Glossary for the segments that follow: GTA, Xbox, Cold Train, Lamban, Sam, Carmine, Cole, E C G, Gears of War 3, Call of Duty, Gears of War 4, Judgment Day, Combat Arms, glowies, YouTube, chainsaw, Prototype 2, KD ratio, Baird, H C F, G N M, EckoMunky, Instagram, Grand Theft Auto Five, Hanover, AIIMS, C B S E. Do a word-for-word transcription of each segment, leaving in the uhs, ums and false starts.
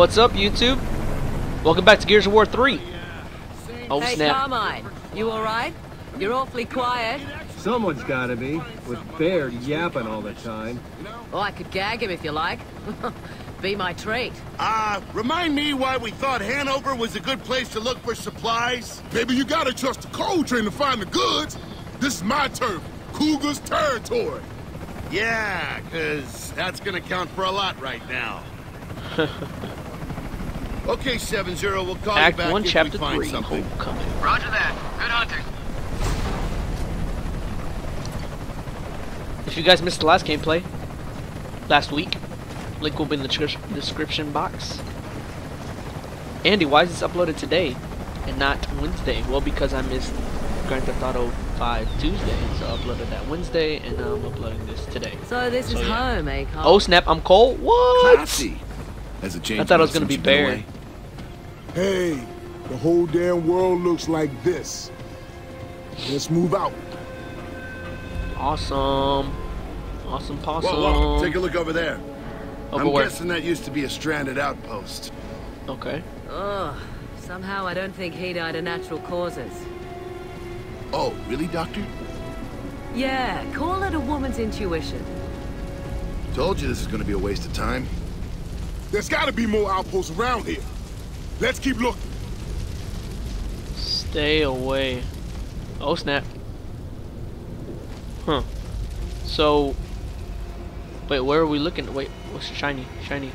What's up, YouTube? Welcome back to Gears of War three. Oh, hey, snap. Carmine, you alright? You're awfully quiet. Someone's gotta be, with Baird yapping all the time. Oh, I could gag him if you like. Be my treat. Ah, uh, remind me why we thought Hanover was a good place to look for supplies. Baby, you gotta trust the Cold Train to find the goods. This is my turf, Cougar's territory. Yeah, cause that's gonna count for a lot right now. Okay, seven zero. We'll call Act you back one, if chapter we find three. Something. Homecoming. Roger that. Good hunting. If you guys missed the last gameplay, last week, link will be in the description box. Andy, why is this uploaded today and not Wednesday? Well, because I missed Grand Theft Auto Five Tuesday, so I uploaded that Wednesday, and now I'm uploading this today. So this so, is yeah. home, eh? Carl? Oh snap! I'm Cole. What? Classy. As a change I thought it was gonna be Baird. Hey, the whole damn world looks like this. Let's move out. Awesome, awesome possum. Whoa, whoa. Take a look over there. Over I'm where? guessing that used to be a stranded outpost. Okay. Oh, somehow I don't think he died of natural causes. Oh, really, Doctor? Yeah, call it a woman's intuition. Told you this is gonna be a waste of time. There's gotta be more outposts around here. Let's keep looking. Stay away. Oh snap. Huh. So wait, where are we looking? Wait, what's shiny? Shiny.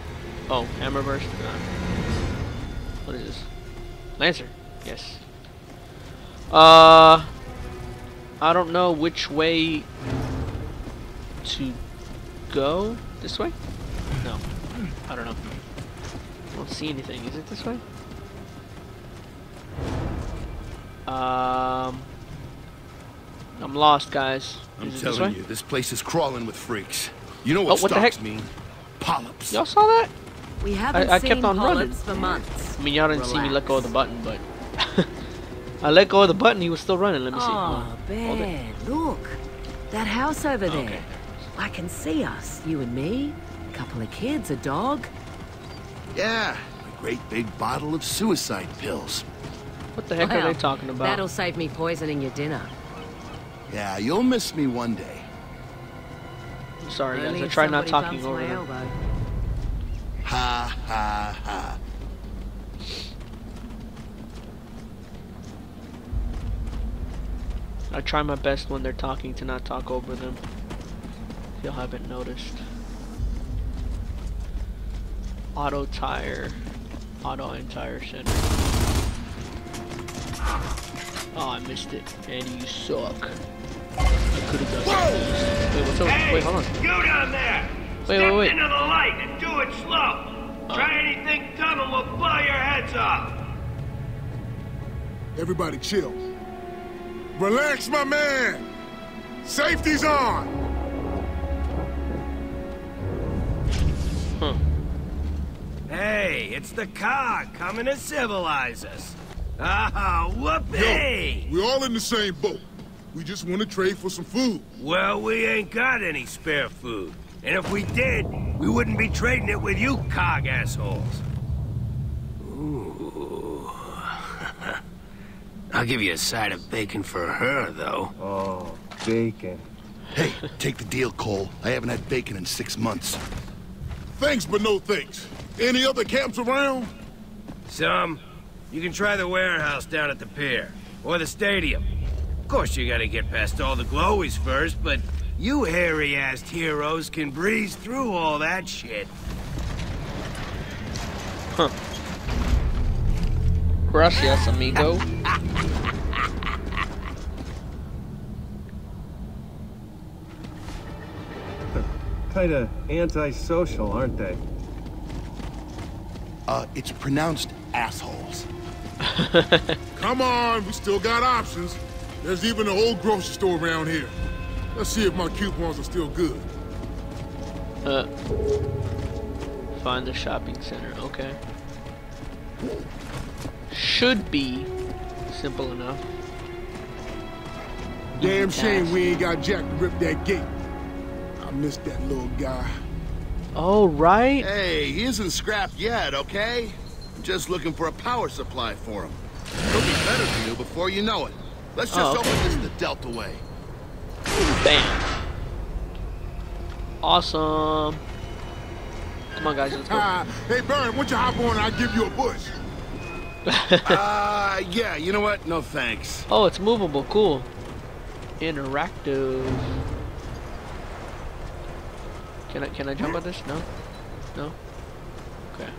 Oh, hammerburst. Uh, what is this? Lancer. Yes. Uh I don't know which way to go. This way? No. I don't know. I don't see anything. Is it this way? Um, I'm lost, guys. I'm telling you, this place is crawling with freaks. You know what stalks mean? Polyps. Y'all saw that? We haven't I, I kept on running for months. I mean, y'all didn't see me let go of the button, but I let go of the button. He was still running. Let me see. Oh, man, look, that house over there. I can see us, you and me. Couple of kids, a dog. Yeah, a great big bottle of suicide pills. What the heck well, are they talking about? That'll save me poisoning your dinner. Yeah, you'll miss me one day. I'm sorry, guys. I try not talking over them. Ha ha ha. I try my best when they're talking to not talk over them. If y'all haven't noticed. Auto tire, auto and tire center. Oh, I missed it. Andy, you suck. I could have done this. Wait, what's over? Hey, wait, hold on. You down there! Wait, Step wait, wait. into the light and do it slow. Oh. Try anything dumb and we'll blow your heads off. Everybody chill. Relax, my man. Safety's on. Huh. Hey, it's the C O G coming to civilize us. Ah, whoopee! Yo, we're all in the same boat. We just want to trade for some food. Well, we ain't got any spare food. And if we did, we wouldn't be trading it with you C O G assholes. Ooh. I'll give you a side of bacon for her, though. Oh, bacon. Hey, take the deal, Cole. I haven't had bacon in six months. Thanks, but no thanks. Any other camps around? Some. You can try the warehouse down at the pier, or the stadium. Of course you gotta get past all the glowies first, but you hairy-assed heroes can breeze through all that shit. Huh. Gracias, amigo. Kinda anti-social, aren't they? Uh, it's pronounced assholes. Come on, we still got options. There's even an old grocery store around here. Let's see if my coupons are still good. Uh, find the shopping center, okay. Should be simple enough. Damn shame we ain't got Jack to rip that gate. I missed that little guy. Oh, right. Hey, he isn't scrapped yet, okay? I'm just looking for a power supply for him. He'll be better than you before you know it. Let's just oh, okay. open this the Delta way. Bam. Awesome. Come on, guys, let's go. Uh, hey, Baird, why don't you hop on and I'll give you a push? uh, yeah, you know what? No thanks. Oh, it's movable. Cool. Interactive. Can I, can I jump on this? No? No? Okay.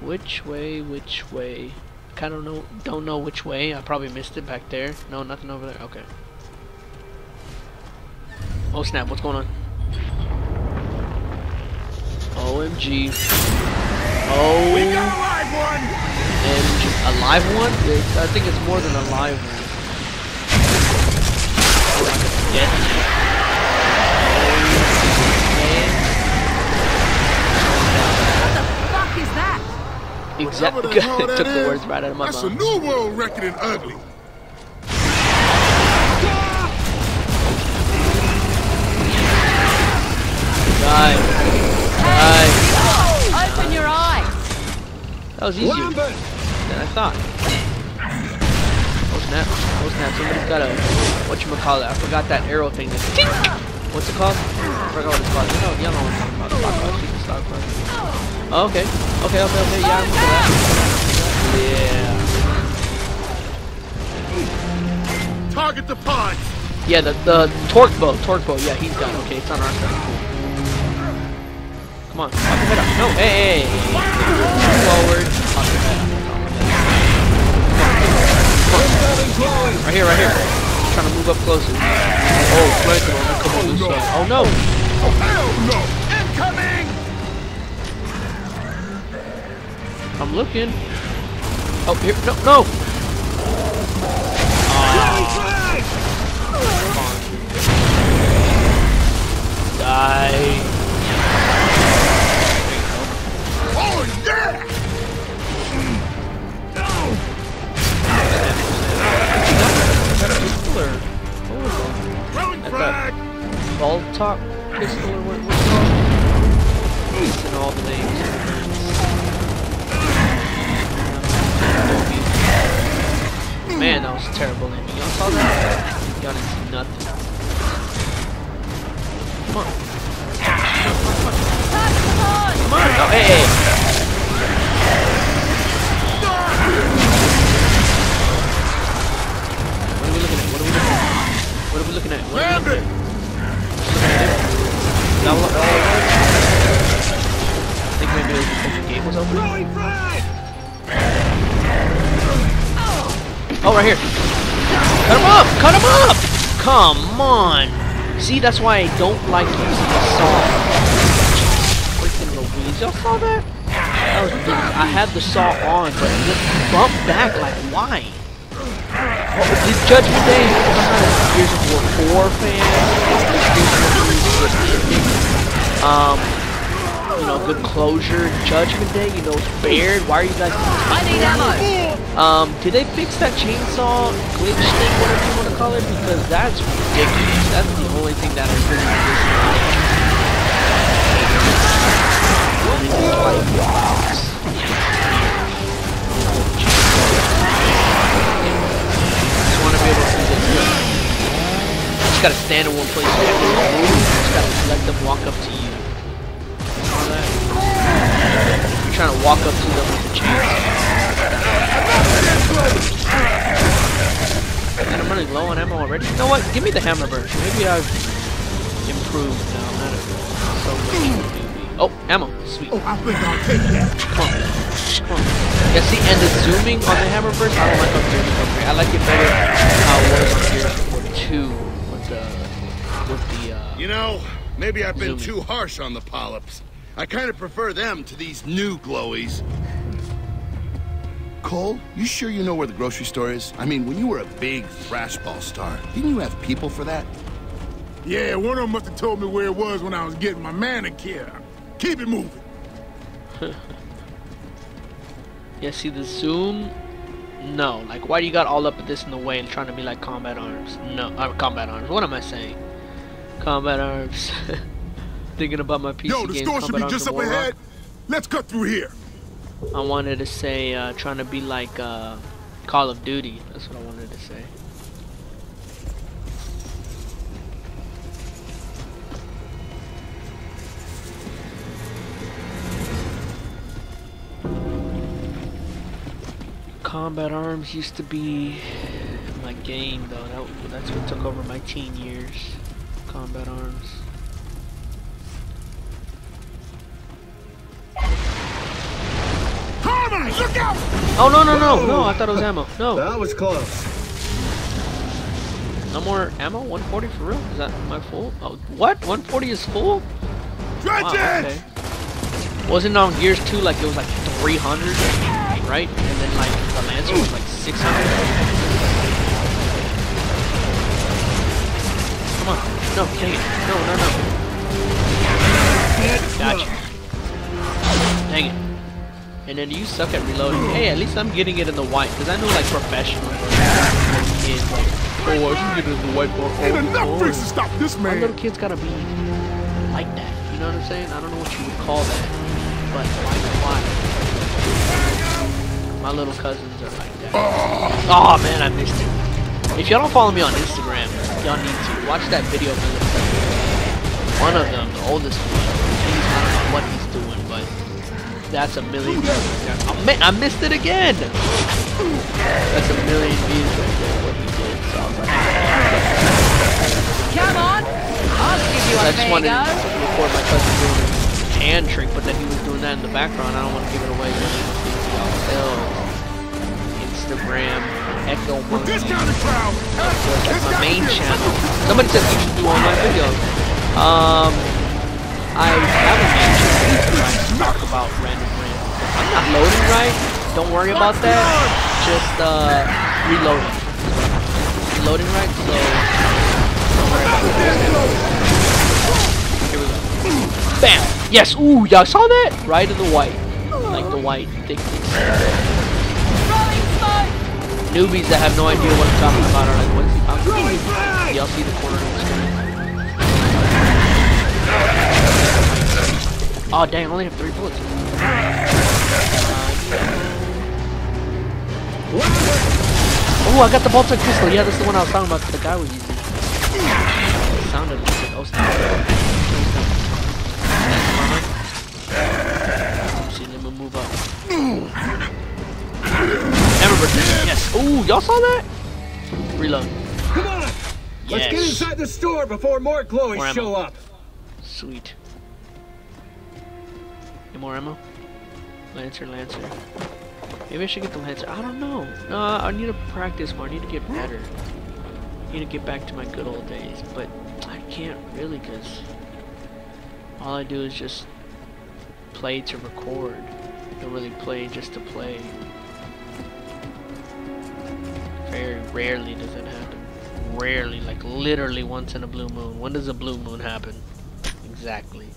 Which way, which way? Kinda don't know, don't know which way. I probably missed it back there. No, nothing over there. Okay. Oh snap, what's going on? O M G. Oh. We got a live one! And a live one? It's, I think it's more than a live one. Yes. What the fuck is that? Exactly. It took the words right out of my mouth. That's a new world record and ugly. Die. Die. Oh, open your eyes. That was easier than I thought. Snap. Oh snap, somebody's got a, whatchamacallit, I forgot that arrow thing that, what's it called? I forgot what it's called. No, y'all know what I'm talking about. Stock card, keep the stock card. Oh, okay, okay, okay, okay, yeah, I remember that. Yeah. Target the pods! Yeah, the, the torque bow, torque bow, yeah, he's done. Okay, it's on our side, cool. Come on, pop your head up. No, hey, hey, hey. Forward, pop your head up. Right here, right here. I'm trying to move up closer. Oh, flamethrower! Right, come on, loose side. Oh no! Oh hell no! Incoming! I'm looking. Oh here, no, no! Oh. Die! Oh yeah! Pistol or what was that? Ball top pistol or what was that? And all the names. Man, that was terrible aiming. Y'all saw that? Y'all didn't see nothing. Come on. Come on. Oh, hey, hey. What are we looking at? What are we looking at? Now, uh, I think maybe it was because the game was open. Oh, right here. Cut him up! Cut him up! Come on! See, that's why I don't like using the saw. Freaking Louise. Y'all saw that? That was ridiculous. I had the saw on, but it just bumped back. Like, why? Did Judgment Day, I'm not a Gears of War four fan, um, you know, good closure, Judgment Day, you know, it's Baird, why are you guys, I need ammo! Um, did they fix that chainsaw glitch thing, whatever you want to call it, because that's ridiculous, that's the only thing that I really dislike. You just gotta stand in one place, you just gotta let them walk up to you. All that. You're trying to walk up to them with a chance. And I'm running low on ammo already. You know what? Give me the hammerburst. Maybe I've improved now. I'm not so much. Oh, ammo. Sweet. Oh, I think I'll take that. Come on. Come on. Yeah, see, and the zooming on the hammerburst, I don't like on Gears of War three. I like it better how it was on Gears of War two. Uh, with the, uh, you know, maybe I've been zooming. Too harsh on the polyps. I kind of prefer them to these new glowies. Cole, you sure you know where the grocery store is? I mean, when you were a big thrashball star, didn't you have people for that? Yeah, one of them must have told me where it was when I was getting my manicure. Keep it moving. Yeah, see the zoom. No, like why you got all up at this in the way and trying to be like Combat Arms? No, uh, Combat Arms. What am I saying? Combat Arms. Thinking about my P C game. Yo, the store should be just up ahead. Let's cut through here. I wanted to say uh, trying to be like uh, Call of Duty. That's what I wanted to say. Combat Arms used to be my game though. That, that's what took over my teen years. Combat Arms. Carmine, look out! Oh no no no. Whoa. No! I thought it was ammo. No. That was close. No more ammo. one forty for real? Is that my full? Oh, what? one forty is full? Wow, okay. Wasn't on Gears two like it was like three hundred? Right? And then like the Lancer was like six hundred. Come on. No, kill me. No, no, no. Gotcha. Dang it. And then you suck at reloading. Hey, at least I'm getting it in the white, because I know like professional kids like, oh, I should get it in the white ball. Ain't enough freaks to stop this man. My little kid's gotta be like that. You know what I'm saying? I don't know what you would call that. But why not? My little cousins are like that. Oh, oh man, I missed it. If y'all don't follow me on Instagram, y'all need to watch that video. One of them, the oldest one, he's, I don't know what he's doing, but that's a million views. Oh, man, I missed it again. That's a million views right there, what he did. So I was like, come on, I'll give you a I just wanted to record my cousin doing his hand trick, but then he was doing that in the background. I don't want to give it away. Instagram, Echo Monkey. This kind of crowd. That's my main channel. Somebody said you should do all my videos. Um, I have a main channel where I talk about random random. I'm not loading right. Don't worry about that. Just uh, reloading. Reloading right. So don't worry about that. Here we go. Bam. Yes. Ooh, y'all saw that? Right in the white. Like the white thick. Newbies that have no idea what I'm talking about are like, what is he talking about? Y'all see the corner of the screen. Oh dang, I only have three bullets. Uh, oh, I got the bolt and pistol. Yeah, that's the one I was talking about. The guy was using. It sounded like it. Oh, stop. See, let me move up. Yes. Ooh, y'all saw that? Reload. Come on. Yes. Let's get inside the store before more glowies more show up. Sweet. Any more ammo? Lancer, Lancer. Maybe I should get the Lancer. I don't know. No, uh, I need to practice more. I need to get better. I need to get back to my good old days, but I can't really because all I do is just play to record. I don't really play just to play. Very rarely does it happen. Rarely, like literally once in a blue moon. When does a blue moon happen? Exactly.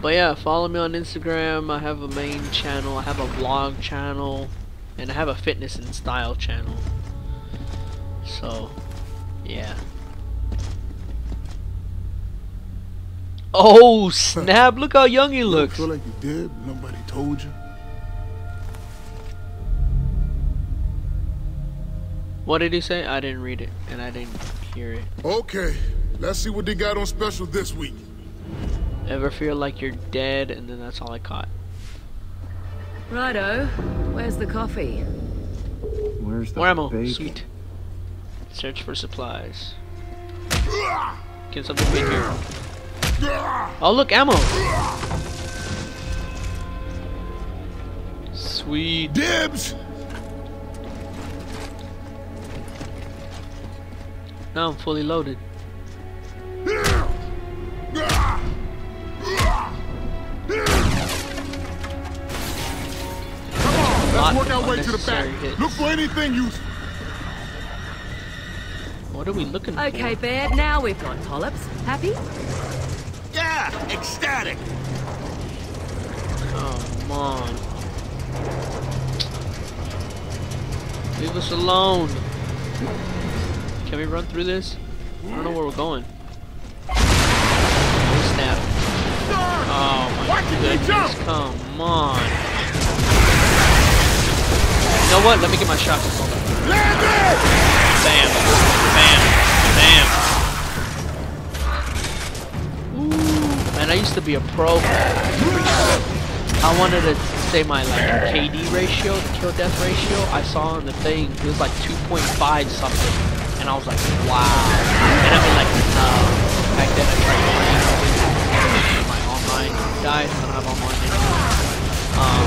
But yeah, follow me on Instagram. I have a main channel. I have a vlog channel. And I have a fitness and style channel. So, yeah. Oh, snap. Look how young he looks. You feel like you did, but nobody told you. What did he say? I didn't read it, and I didn't hear it. Okay, let's see what they got on special this week. Ever feel like you're dead, and then that's all I caught. Righto, where's the coffee? Where's the ammo? Sweet. Search for supplies. Can something be here? Oh look, ammo! Sweet. Dibs! Now I'm fully loaded. Come on, let's work our way to the back. Look for anything useful. What are we looking for? Okay, Baird, now we've got Polyps. Happy? Yeah, ecstatic. Come on. Leave us alone. Can we run through this? I don't know where we're going. Oh, snap. Oh my goodness, come on. You know what? Let me get my shotgun. Bam. Bam. Bam. Ooh. Man, I used to be a pro. I wanted to say my like K D ratio, the kill death ratio. I saw on the thing, it was like two point five something. And I was like, wow. And I mean, like, no. Back then, I tried playing my online died. I don't have online anymore. Um,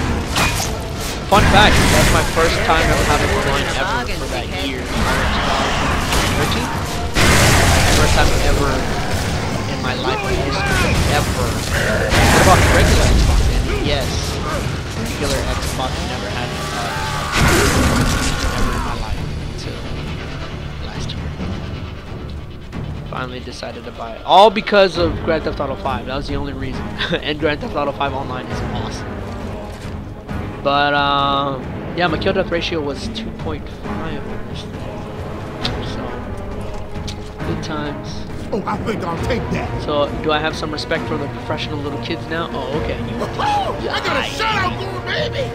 fun fact, that's my first time ever having online ever for that year. twenty thirteen? First time ever in my life in history ever. What about regular Xbox? And yes, regular Xbox never had an Xbox. Finally decided to buy it. All because of Grand Theft Auto Five. That was the only reason. And Grand Theft Auto Five online is awesome. But um, yeah, my kill death ratio was two point five. So good times. Oh, I think I'll take that. So do I have some respect for the professional little kids now? Oh, okay. You oh, I got a shout-out for baby.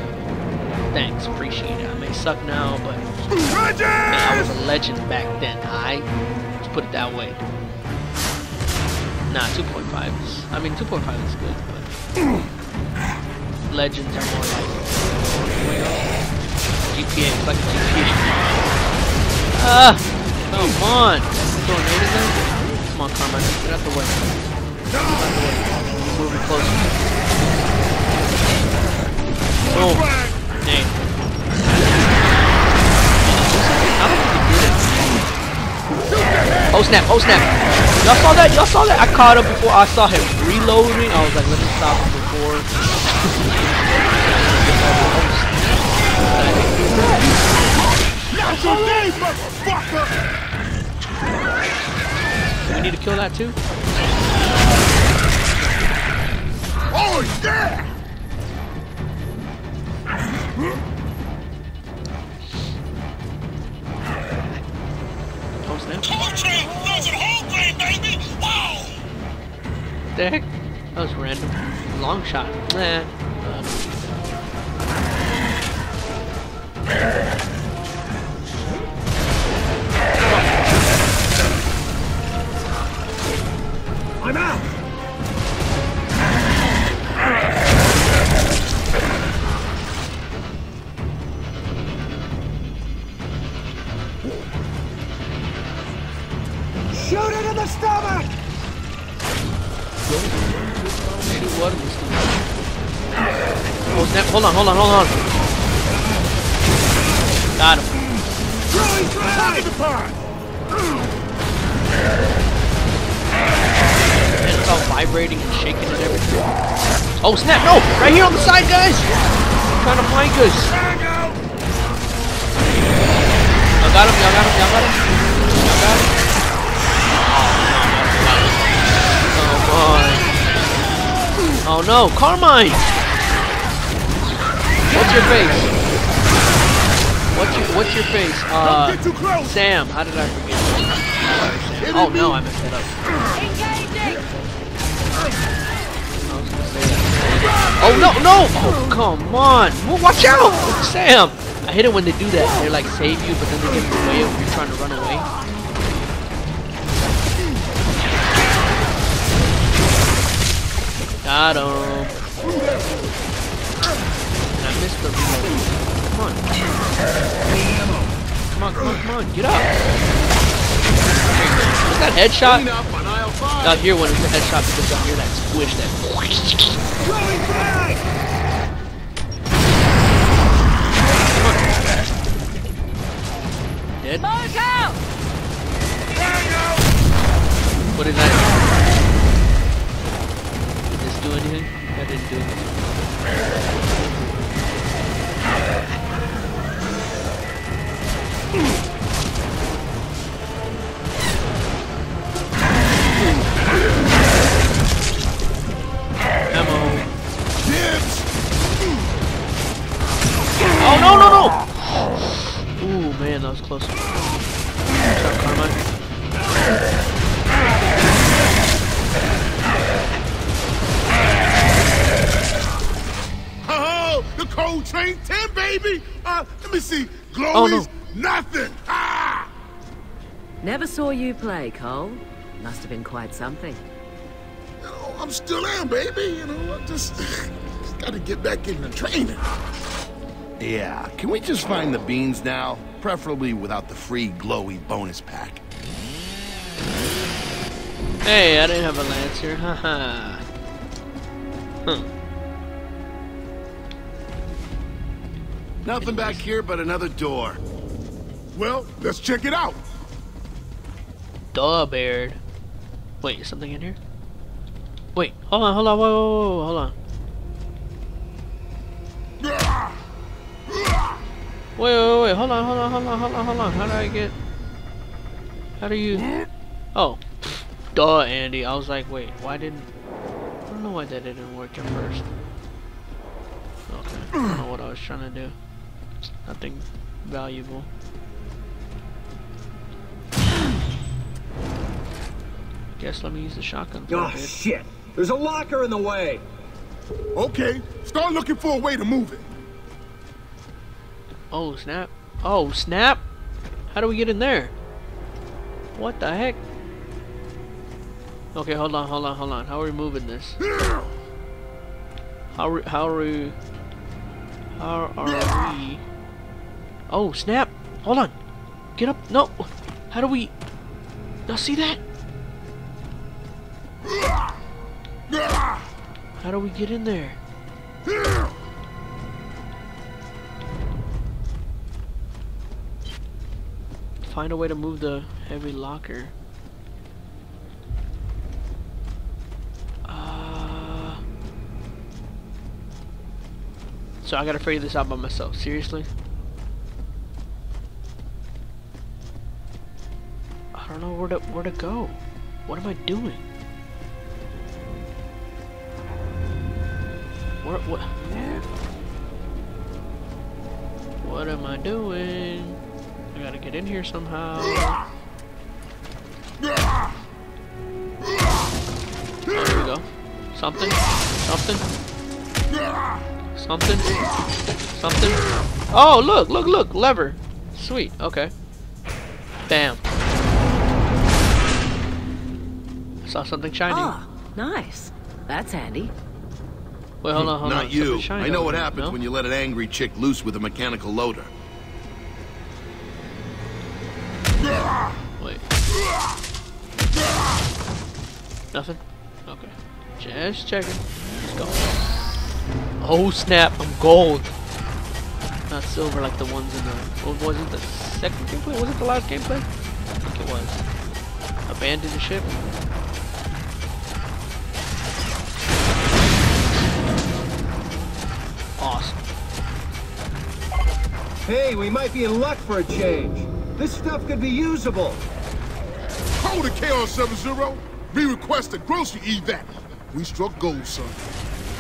Thanks, appreciate it. I may suck now, but man, I was a legend back then. I. Put it that way. Nah, two point five is, I mean, two point five is good, but legends are more like G T A. It's like a G T A. Ah, come on. Come on, Carmine, get out the way. Get out the way. We're moving closer. Boom. Dang. I don't think he did it. Oh snap, oh snap. Y'all saw that? Y'all saw that? I caught him before I saw him reloading. I was like, let me stop him before. Do we need to kill that too? Oh yeah! Coltrane does it whole thing, baby! Wow! What the heck? That was random. Long shot. Nah. Uh, I'm out! Shoot it in the stomach! Shoot what in the stomach? Oh snap, hold on, hold on, hold on. Got him. And it's all vibrating and shaking and everything. Oh snap, no! Right here on the side, guys! They're trying to flank us. Y'all got him, y'all got him, y'all got him. Y'all got him. Oh no, Carmine! What's your face? What's your what's your face? Uh, Don't get too close. Sam, how did I forget? Oh no, I messed it up. I was gonna say that. Oh no, no! Oh come on! Watch out! Sam! I hate it when they do that. They like save you but then they get in the way of you trying to run away. Got him. And I missed the reload. Come on. Come on, come on, come on. Get up. Was that headshot? Out here when it was a headshot because I hear that squish, that squish. Dead? What is that? Do anything? That didn't do anything. Ammo. Oh no no no! Ooh man, that was close. up, Carmine. The Cold Train ten, baby! Uh, let me see. Glowies, oh, no. Nothing! Ah! Never saw you play, Cole. Must have been quite something. You know, I'm still in, baby. You know, I just, just gotta get back in the training. Yeah, can we just find the beans now? Preferably without the free glowy bonus pack. Hey, I didn't have a Lancer. Haha. Huh. Nothing back here but another door. Well, let's check it out. Duh, Baird. Wait, is something in here? Wait, hold on, hold on, whoa, whoa, whoa, hold on. Wait, wait, wait, hold on, hold on, hold on, hold on, hold on. How do I get... How do you... Oh. Duh, Andy. I was like, wait, why didn't... I don't know why that didn't work at first. Okay, I don't know what I was trying to do. Nothing valuable. Guess let me use the shotgun. Oh shit! There's a locker in the way. Okay, start looking for a way to move it. Oh snap! Oh snap! How do we get in there? What the heck? Okay, hold on, hold on, hold on. How are we moving this? How are how are we? How are we? Oh snap! Hold on! Get up! No! How do we? Y'all see that? How do we get in there? Find a way to move the heavy locker. Uh... So I gotta figure this out by myself. Seriously? I don't know where to where to go. What am I doing? What, what, what am I doing? I gotta get in here somehow. There we go. Something. Something. Something. Something. Oh, look, look, look. Lever. Sweet. Okay. Bam. I saw something shiny. Ah, nice. That's handy. Wait, hold on, hold Not on. you. I know what happens no? when you let an angry chick loose with a mechanical loader. Wait. Nothing? Okay. Just checking. Let's go. Oh snap, I'm gold. Not silver like the ones in the... What was it, the second gameplay? Was it the last gameplay? I think it was. Abandon the ship. Awesome. Hey, we might be in luck for a change. This stuff could be usable. Call to K R seven zero. We request a grocery evac. We struck gold, son.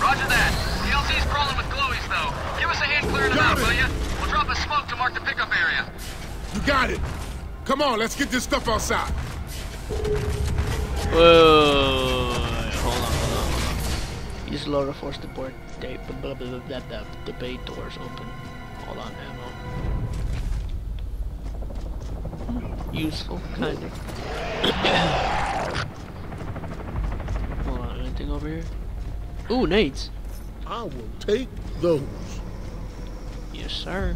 Roger that. P L C's crawling with glowies, though. Give us a hand clearing them out, will you? We'll drop a smoke to mark the pickup area. You got it. Come on, let's get this stuff outside. Whoa. Hold on. Use loader to force the board date, blah, blah, blah, blah, blah. The bay doors open. Hold on, ammo. Useful, kind of. Hold on, anything over here? Ooh, nades. I will take those. Yes, sir.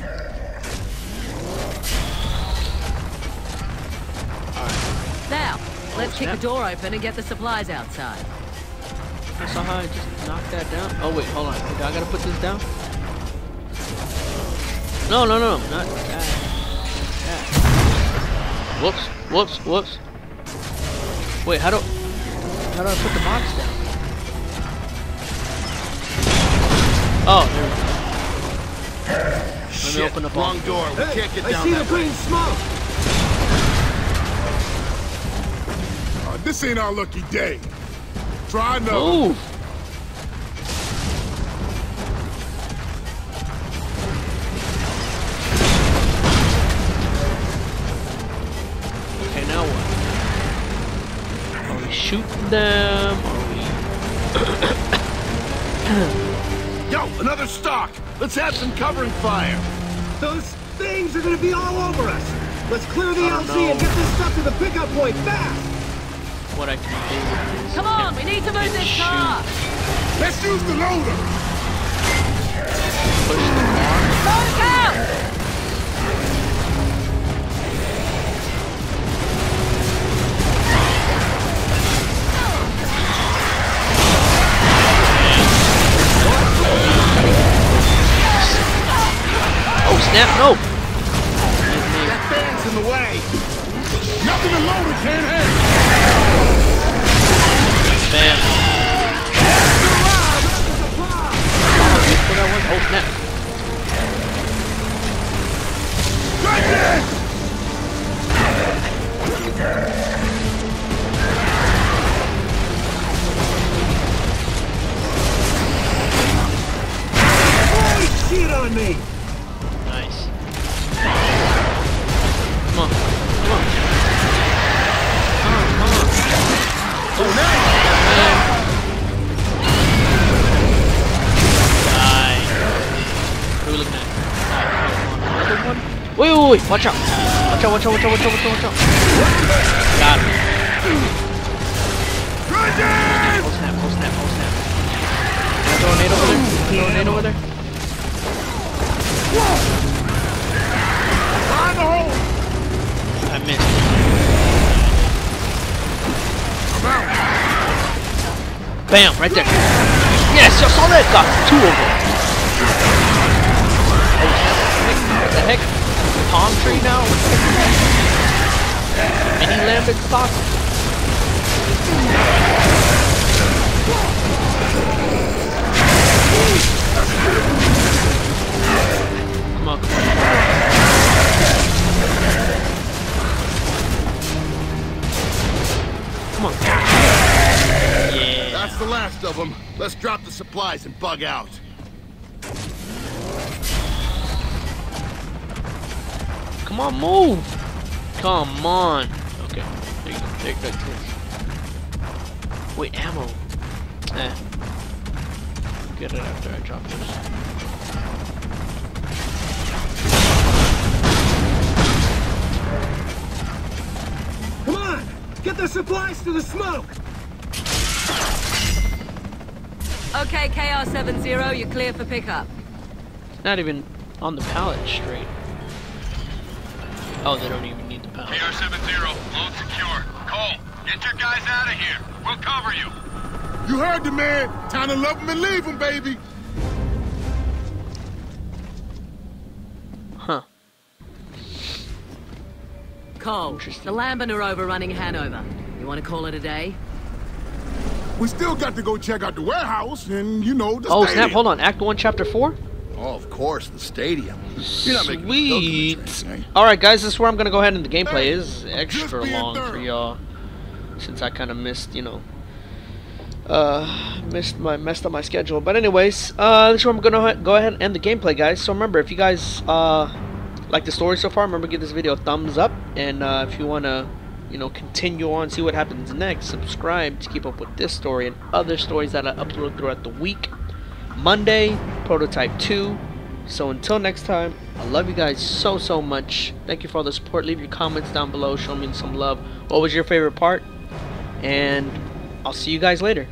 Alright. Now, oh, let's snap. kick the door open and get the supplies outside. I saw how I just knocked that down. Oh wait, hold on. Okay, I gotta put this down. No, no, no, not that. that. Whoops, whoops, whoops. Wait, how do how do I put the box down? Oh, there we go. Shit. Let me open the box. Wrong door. We hey, can't get I down. I see that the green smoke. Uh, this ain't our lucky day. Try no. Move. them. Yo, another stock. Let's have some covering fire. Those things are gonna be all over us. Let's clear the L Z know. and get this stuff to the pickup point fast. What I can do is come on, we need to move this shoot. car. Let's use the loader. Push the car. Load out. Snap, no! That fan's in the way! Nothing to load it can't hit! Bam! Oh, snap! Right there! Holy shit on me! Nice. Come on. Come on. Come on. Come on. Oh, nice! Nice. Who are we looking at? Alright, another one. Wait, wait, wait. Watch out. Watch out, watch out, watch out, watch out, watch out, watch out. Got him. Oh, snap, oh, snap, oh, snap. Can I throw a nade over there? Throw a nade over there? Find the hole! I missed. Bam! Right there. Yes, I saw that. Got two of them. What the heck? Palm tree now? Any lambent stock? Come on, come on. Come on. Yeah. That's the last of them. Let's drop the supplies and bug out. Come on, move. Come on. Okay. There you go. There you go. Wait, ammo. Eh. Get it after I drop this. Come on! Get the supplies to the smoke! Okay, K R seven zero, you're clear for pickup. It's not even on the pallet straight. Oh, they don't even need the pallet. K R seven zero, load secure. Cole, get your guys out of here. We'll cover you. You heard the man. Time to love him and leave him, baby. Cole, the Lamban are overrunning Hanover. You want to call it a day? We still got to go check out the warehouse and, you know, the oh, stadium. Snap, hold on. Act one, Chapter four? Oh, of course, the stadium. You're not making Sweet. Right? Alright, guys, this is where I'm going to go ahead and the gameplay hey, is extra long thorough. for y'all. Since I kind of missed, you know, uh, missed my, messed up my schedule. But anyways, uh, this is where I'm going to go ahead and end the gameplay, guys. So remember, if you guys, uh... like the story so far, remember to give this video a thumbs up, and uh, if you want to, you know, continue on, see what happens next, subscribe to keep up with this story and other stories that I upload throughout the week. Monday, Prototype two. So until next time, I love you guys so, so much. Thank you for all the support. Leave your comments down below. Show me some love. What was your favorite part? And I'll see you guys later.